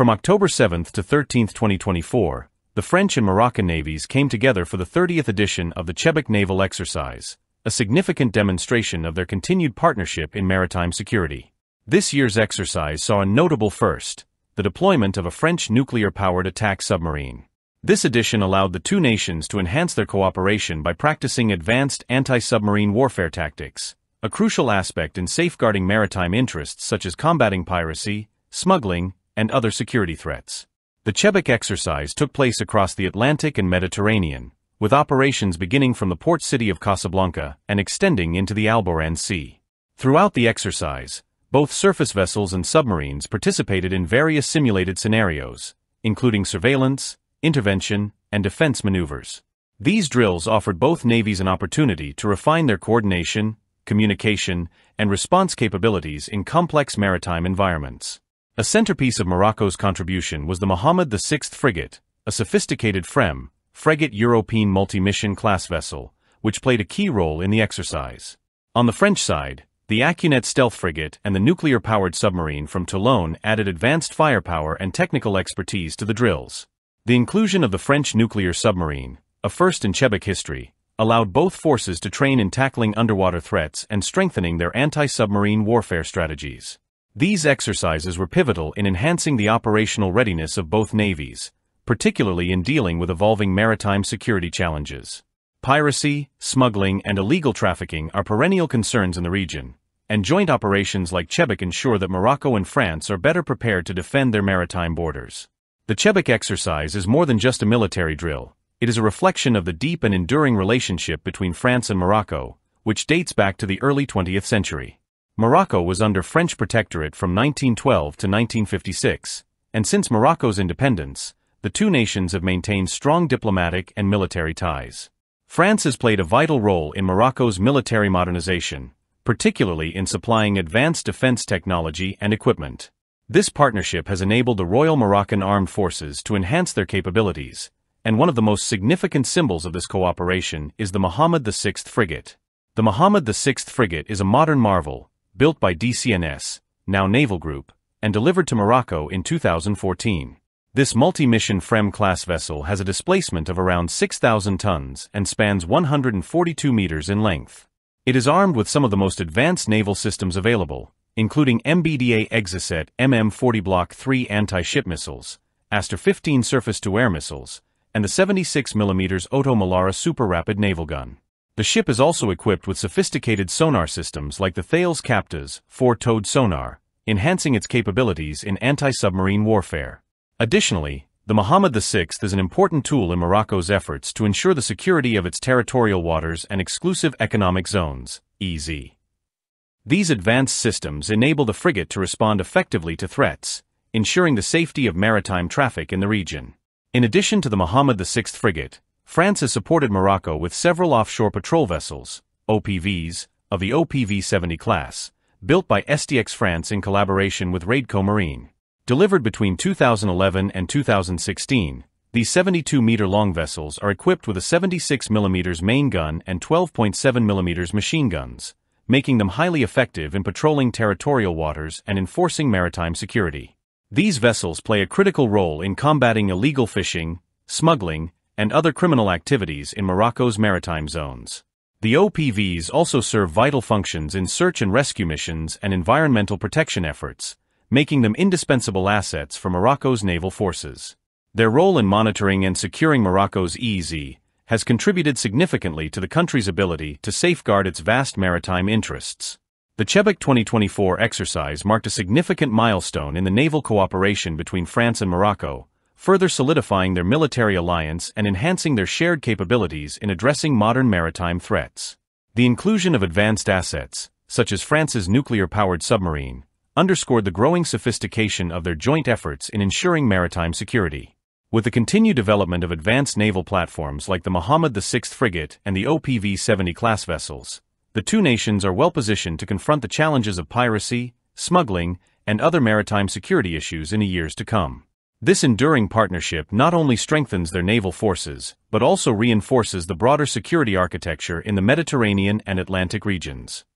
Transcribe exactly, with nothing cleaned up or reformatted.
From October seventh to thirteenth, twenty twenty-four, the French and Moroccan navies came together for the thirtieth edition of the Chebec Naval Exercise, a significant demonstration of their continued partnership in maritime security. This year's exercise saw a notable first, the deployment of a French nuclear-powered attack submarine. This edition allowed the two nations to enhance their cooperation by practicing advanced anti-submarine warfare tactics, a crucial aspect in safeguarding maritime interests such as combating piracy, smuggling, and other security threats. The Chebec exercise took place across the Atlantic and Mediterranean, with operations beginning from the port city of Casablanca and extending into the Alboran Sea. Throughout the exercise, both surface vessels and submarines participated in various simulated scenarios, including surveillance, intervention, and defense maneuvers. These drills offered both navies an opportunity to refine their coordination, communication, and response capabilities in complex maritime environments. A centerpiece of Morocco's contribution was the Mohammed the sixth frigate, a sophisticated FREMM, frigate European multi-mission class vessel, which played a key role in the exercise. On the French side, the Acunet stealth frigate and the nuclear-powered submarine from Toulon added advanced firepower and technical expertise to the drills. The inclusion of the French nuclear submarine, a first in Chebec history, allowed both forces to train in tackling underwater threats and strengthening their anti-submarine warfare strategies. These exercises were pivotal in enhancing the operational readiness of both navies, particularly in dealing with evolving maritime security challenges. Piracy, smuggling, and illegal trafficking are perennial concerns in the region, and joint operations like Chebec ensure that Morocco and France are better prepared to defend their maritime borders. The Chebec exercise is more than just a military drill. It is a reflection of the deep and enduring relationship between France and Morocco, which dates back to the early twentieth century. Morocco was under French protectorate from nineteen twelve to nineteen fifty-six, and since Morocco's independence, the two nations have maintained strong diplomatic and military ties. France has played a vital role in Morocco's military modernization, particularly in supplying advanced defense technology and equipment. This partnership has enabled the Royal Moroccan Armed Forces to enhance their capabilities, and one of the most significant symbols of this cooperation is the Mohammed the sixth frigate. The Mohammed the sixth frigate is a modern marvel, built by D C N S, now Naval Group, and delivered to Morocco in two thousand fourteen. This multi-mission FREMM-class vessel has a displacement of around six thousand tons and spans one hundred forty-two meters in length. It is armed with some of the most advanced naval systems available, including M B D A Exocet M M forty Block three anti-ship missiles, Aster fifteen surface-to-air missiles, and the seventy-six millimeter Oto Melara super-rapid naval gun. The ship is also equipped with sophisticated sonar systems like the Thales Capta's four-towed sonar, enhancing its capabilities in anti-submarine warfare. Additionally, the Mohammed the sixth is an important tool in Morocco's efforts to ensure the security of its territorial waters and exclusive economic zones, E Z. These advanced systems enable the frigate to respond effectively to threats, ensuring the safety of maritime traffic in the region. In addition to the Mohammed the sixth frigate, France has supported Morocco with several offshore patrol vessels, O P Vs, of the O P V seventy class, built by S T X France in collaboration with Raidco Marine. Delivered between two thousand eleven and two thousand sixteen, these seventy-two meter long vessels are equipped with a seventy-six millimeter main gun and twelve point seven millimeter machine guns, making them highly effective in patrolling territorial waters and enforcing maritime security. These vessels play a critical role in combating illegal fishing, smuggling, and other criminal activities in Morocco's maritime zones. The O P Vs also serve vital functions in search and rescue missions and environmental protection efforts, making them indispensable assets for Morocco's naval forces. Their role in monitoring and securing Morocco's E Z has contributed significantly to the country's ability to safeguard its vast maritime interests. The Chebec twenty twenty-four exercise marked a significant milestone in the naval cooperation between France and Morocco, further solidifying their military alliance and enhancing their shared capabilities in addressing modern maritime threats. The inclusion of advanced assets, such as France's nuclear-powered submarine, underscored the growing sophistication of their joint efforts in ensuring maritime security. With the continued development of advanced naval platforms like the Mohammed the sixth frigate and the O P V seventy class vessels, the two nations are well positioned to confront the challenges of piracy, smuggling, and other maritime security issues in the years to come. This enduring partnership not only strengthens their naval forces, but also reinforces the broader security architecture in the Mediterranean and Atlantic regions.